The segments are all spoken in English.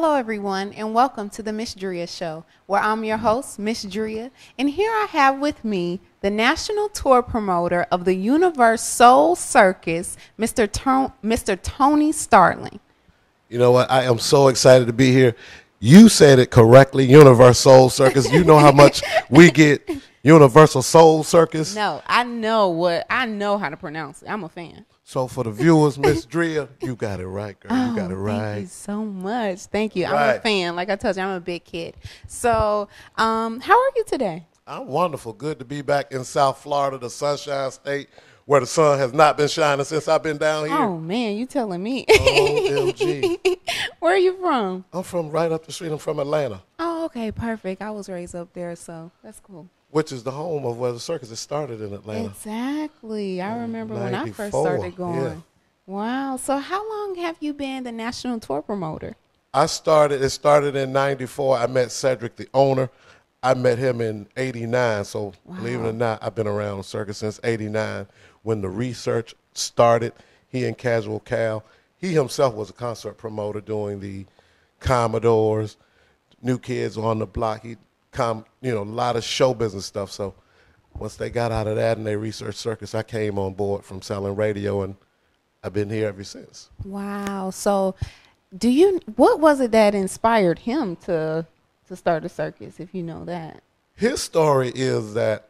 Hello everyone and welcome to the Miss Drea Show, where I'm your host, Miss Drea, and here I have with me the national tour promoter of the Universoul Circus, Mr. Tony Starling. You know what, I am so excited to be here. You said it correctly, Universoul Circus. You know how much we get Universal Soul Circus. No, I know how to pronounce it. I'm a fan. So for the viewers, Miss Drea, you got it right, girl. You got it right. Thank you so much. Thank you. Right. I'm a fan. Like I told you, I'm a big kid. So how are you today? I'm wonderful. Good to be back in South Florida, the Sunshine State, where the sun has not been shining since I've been down here. Oh, man, you telling me. OMG. Where are you from? I'm from right up the street. I'm from Atlanta. Oh, okay, perfect. I was raised up there, so that's cool. Which is the home of where the circus started in Atlanta. Exactly. I remember when I first started going. Yeah. Wow. So how long have you been the national tour promoter? It started in '94. I met Cedric, the owner. I met him in '89. So wow. Believe it or not, I've been around circus since '89 when the research started. He and Casual Cal. He himself was a concert promoter doing the Commodores, New Kids on the Block. You know, a lot of show business stuff. So once they got out of that and they researched circus, I came on board from selling radio, and I've been here ever since. Wow. So what was it that inspired him to start a circus, if you know that? His story is that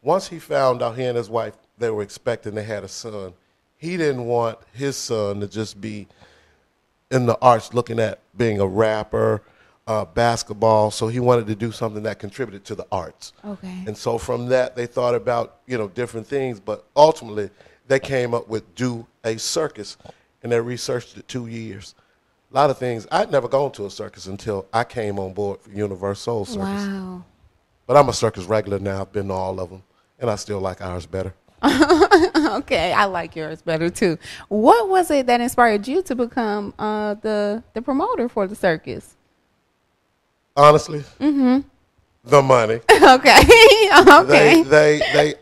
once he found out, he and his wife, they were expecting, they had a son. He didn't want his son to just be in the arts looking at being a rapper, basketball, so he wanted to do something that contributed to the arts. Okay. And so from that, they thought about, you know, different things, but ultimately they came up with Do a Circus, and they researched it 2 years. A lot of things. I'd never gone to a circus until I came on board for Universoul Circus. Wow. But I'm a circus regular now. I've been to all of them, and I still like ours better. Okay, I like yours better too. What was it that inspired you to become the promoter for the circus? Honestly, the money. Okay, okay.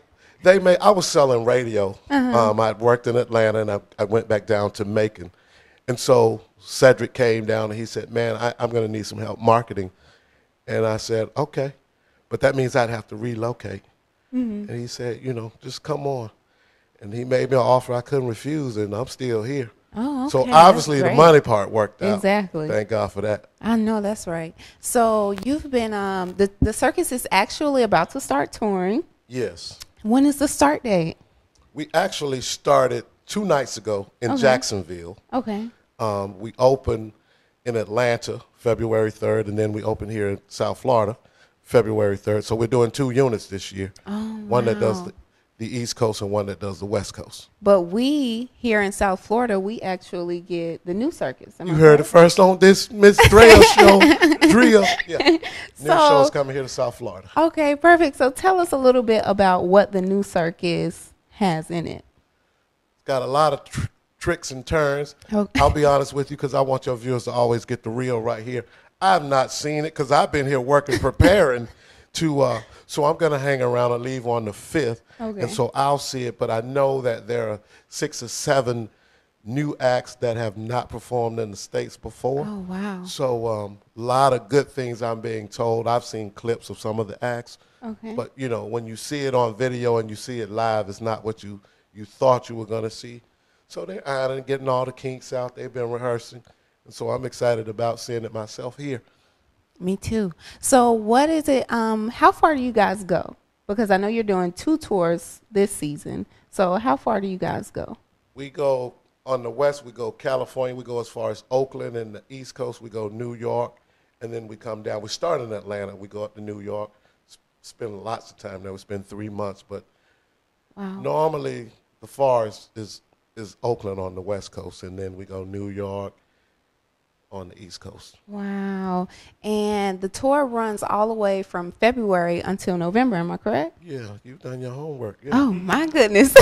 They made. I was selling radio. I worked in Atlanta, and I went back down to Macon, and so Cedric came down and he said, "Man, I'm going to need some help marketing," and I said, "Okay," but that means I'd have to relocate. And he said, "You know, just come on," and he made me an offer I couldn't refuse, and I'm still here. Oh, okay. So obviously the money part worked out. Exactly. Thank God for that. I know, that's right. So you've been, the circus is actually about to start touring. Yes. When is the start date? We actually started 2 nights ago in Jacksonville. Okay. We opened in Atlanta February 3rd, and then we opened here in South Florida February 3rd. So we're doing 2 units this year. Oh, one that does the East Coast and one that does the West Coast. But we here in South Florida, we actually get the new circus. You heard it first on this Miss Drea Show. Drea. Yeah. New show's coming here to South Florida. Okay, perfect. So tell us a little bit about what the new circus has in it. It's got a lot of tricks and turns. Okay. I'll be honest with you, because I want your viewers to always get the real right here. I've not seen it because I've been here working, preparing. So I'm going to hang around and leave on the 5th, and so I'll see it. But I know that there are 6 or 7 new acts that have not performed in the States before. Oh, wow. So a lot of good things I'm being told. I've seen clips of some of the acts. Okay. But, you know, when you see it on video and you see it live, it's not what you thought you were going to see. So they're ironing, getting all the kinks out. They've been rehearsing. And so I'm excited about seeing it myself here. Me too. So what is it, how far do you guys go? Because I know you're doing 2 tours this season. So how far do you guys go? We go on the West, we go California, we go as far as Oakland, and the East Coast, we go New York, and then we come down. We start in Atlanta, we go up to New York, spend lots of time there. We spend 3 months, but normally the farthest is Oakland on the West Coast, and then we go New York, on the East Coast. Wow. And the tour runs all the way from February until November, am I correct? Yeah, you've done your homework. Yeah. Oh, my goodness.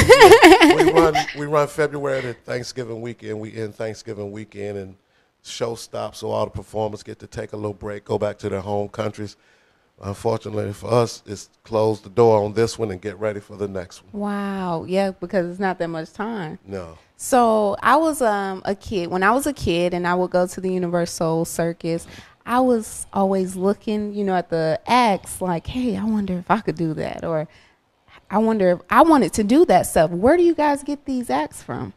we run February to Thanksgiving weekend. We end Thanksgiving weekend, and show stops, so all the performers get to take a little break, go back to their home countries. Unfortunately for us, it's close the door on this one and get ready for the next one. Wow. Yeah, because it's not that much time. No. So I was a kid. When I was a kid and I would go to the Universoul Circus, I was always looking, you know, at the acts like, hey, I wonder if I could do that, or I wonder if I wanted to do that stuff. Where do you guys get these acts from?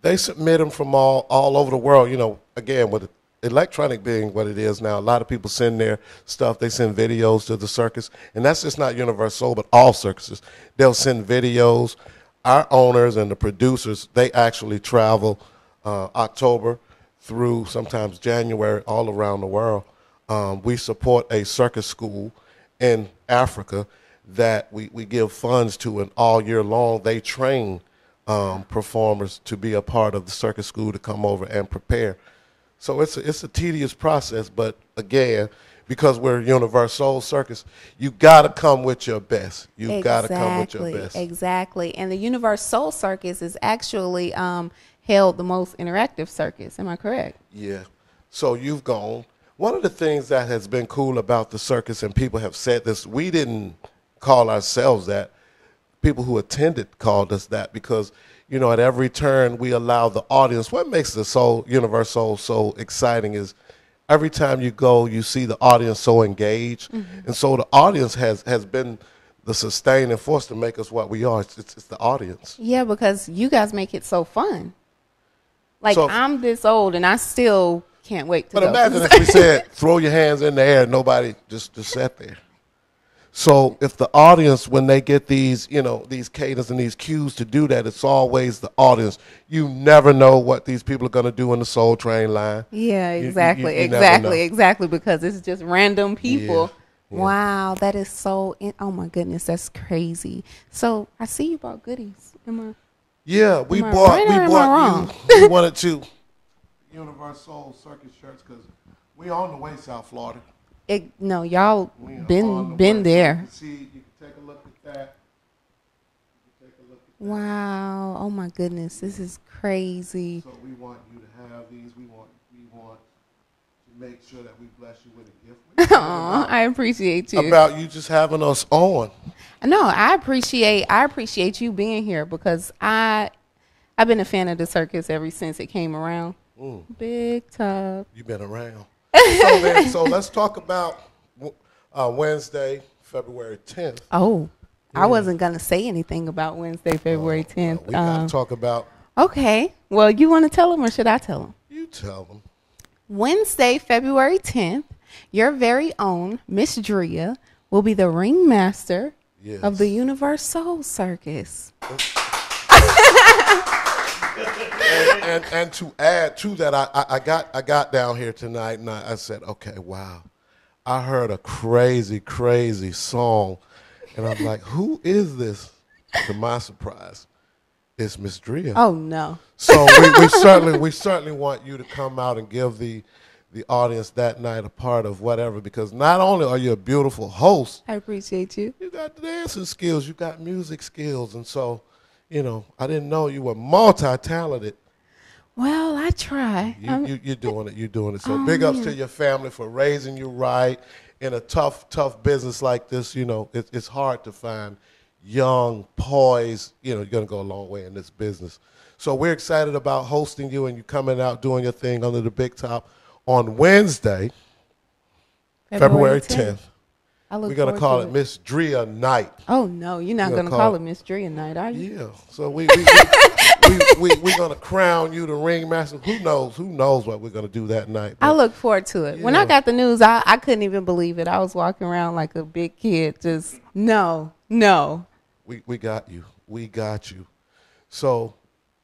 They submit them from all over the world. You know, again, with electronic being what it is now, a lot of people send their stuff. They send videos to the circus, and that's just not Universoul, but all circuses. They'll send videos. Our owners and the producers, they actually travel October through sometimes January all around the world. We support a circus school in Africa that we give funds to, and all year long they train performers to be a part of the circus school to come over and prepare. So it's a tedious process, but again, because we're Universoul Circus, you gotta come with your best. You gotta come with your best. Exactly. And the Universoul Circus is actually held the most interactive circus. Am I correct? Yeah. So you've gone. One of the things that has been cool about the circus, and people have said this, we didn't call ourselves that. People who attended called us that because, you know, at every turn we allow the audience. What makes the Universoul so exciting is every time you go, you see the audience so engaged. Mm-hmm. And so the audience has been the sustaining force to make us what we are. It's the audience. Yeah, because you guys make it so fun. Like, so, I'm this old and I still can't wait to go. But imagine if we said, throw your hands in the air, and nobody just sat there. So if the audience, when they get these, you know, these cadence and these cues to do that, it's always the audience. You never know what these people are going to do in the Soul Train line. Yeah, exactly. Exactly. Because it's just random people. Yeah, yeah. Wow. That is so, oh my goodness, that's crazy. So I see you bought goodies. Am I? Yeah, we bought you. We wanted to Universoul Circus shirts because we on the way, South Florida. No, y'all been there. You can take a look at that. Wow! Oh my goodness, this is crazy. So we want you to have these. We want to make sure that we bless you with a gift. Aw, I appreciate you. About you just having us on. No, I appreciate you being here because I've been a fan of the circus ever since it came around. Mm. Big Top. You've been around. So let's talk about Wednesday, February 10th. Oh, yeah. I wasn't going to say anything about Wednesday, February 10th. We got to talk about. Okay. Well, you want to tell them or should I tell them? You tell them. Wednesday, February 10th, your very own Miss Drea will be the ringmaster of the Universoul Circus. And to add to that, I got down here tonight and I said, okay, wow, I heard a crazy, crazy song, and I'm like, who is this? To my surprise, it's Miss Drea. Oh no! So we certainly want you to come out and give the audience that night a part of whatever, because not only are you a beautiful host, I appreciate you. You got the dancing skills, you got music skills, and so. You know, I didn't know you were multi-talented. Well, I try. You're doing it. You're doing it. So big ups to your family for raising you right. In a tough, tough business like this, you know, it's hard to find young, poised, you know, you're going to go a long way in this business. So we're excited about hosting you and you coming out doing your thing under the Big Top on Wednesday, February 10th. We're going to call it Miss Drea Night. Oh, no, you're not going to call it Miss Drea Night, are you? Yeah, so we're going to crown you the ringmaster. Who knows what we're going to do that night. I look forward to it. Yeah. When I got the news, I couldn't even believe it. I was walking around like a big kid, just no. We got you. We got you. So,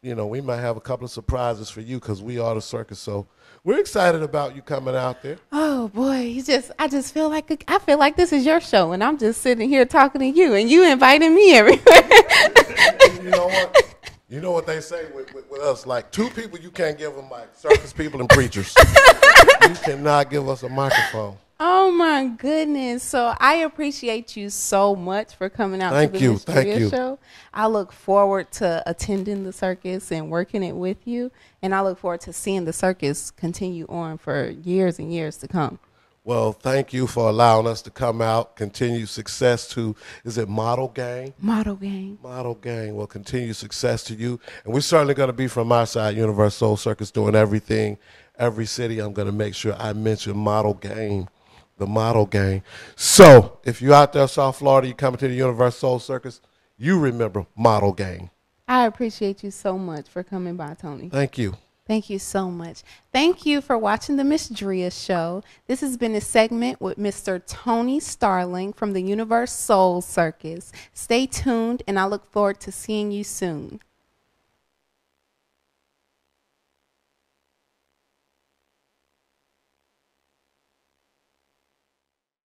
you know, we might have a couple of surprises for you because we are the circus, so. We're excited about you coming out there. Oh boy, I just feel like this is your show, and I'm just sitting here talking to you, and you inviting me everywhere. You know what? You know what they say with us? Like two people, you can't give them mic. Circus people and preachers. You cannot give us a microphone. Oh my goodness! So I appreciate you so much for coming out to the Miss Drea show. I look forward to attending the circus and working it with you, and I look forward to seeing the circus continue on for years and years to come. Well, thank you for allowing us to come out. Continue success to, is it Model Gang? Model Gang. Model Gang. Well, continue success to you. And we're certainly going to be from our side, Universoul Circus, doing everything. Every city, I'm going to make sure I mention Model Gang, the Model Gang. So if you're out there, South Florida, you're coming to the Universoul Circus, you remember Model Gang. I appreciate you so much for coming by, Tony. Thank you. Thank you so much. Thank you for watching the Miss Drea Show. This has been a segment with Mr. Tony Starling from the Universoul Circus. Stay tuned, and I look forward to seeing you soon.